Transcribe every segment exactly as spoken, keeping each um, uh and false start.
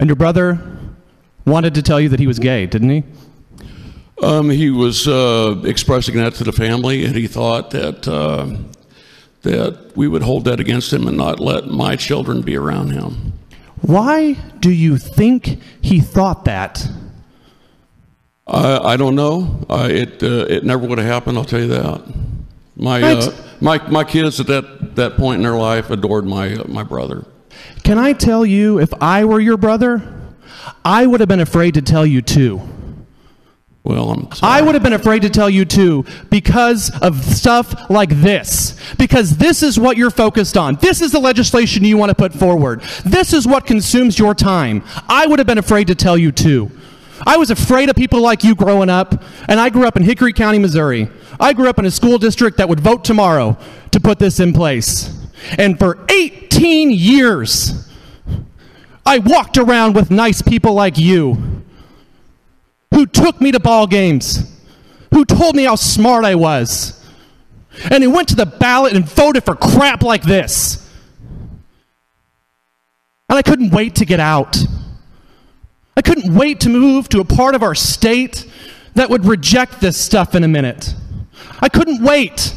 And your brother wanted to tell you that he was gay, didn't he? Um, he was uh, expressing that to the family, and he thought that uh, that we would hold that against him and not let my children be around him. Why do you think he thought that? I, I don't know. Uh, it uh, it never would have happened. I'll tell you that. My right. uh, my my kids at that that point in their life adored my uh, my brother. Can I tell you, if I were your brother, I would have been afraid to tell you too. Well, I'm sorry. I would have been afraid to tell you too, because of stuff like this. Because this is what you're focused on. This is the legislation you want to put forward. This is what consumes your time. I would have been afraid to tell you too. I was afraid of people like you growing up, and I grew up in Hickory County, Missouri. I grew up in a school district that would vote tomorrow to put this in place. And for eighteen years, I walked around with nice people like you, who took me to ball games, who told me how smart I was, and who went to the ballot and voted for crap like this. And I couldn't wait to get out. I couldn't wait to move to a part of our state that would reject this stuff in a minute. I couldn't wait.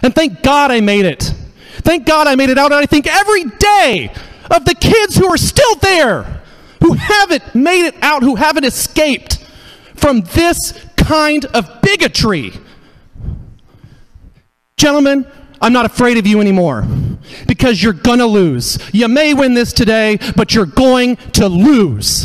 And thank God I made it. Thank God I made it out, and I think every day of the kids who are still there, who haven't made it out, who haven't escaped from this kind of bigotry. Gentlemen, I'm not afraid of you anymore, because you're gonna lose. You may win this today, but you're going to lose.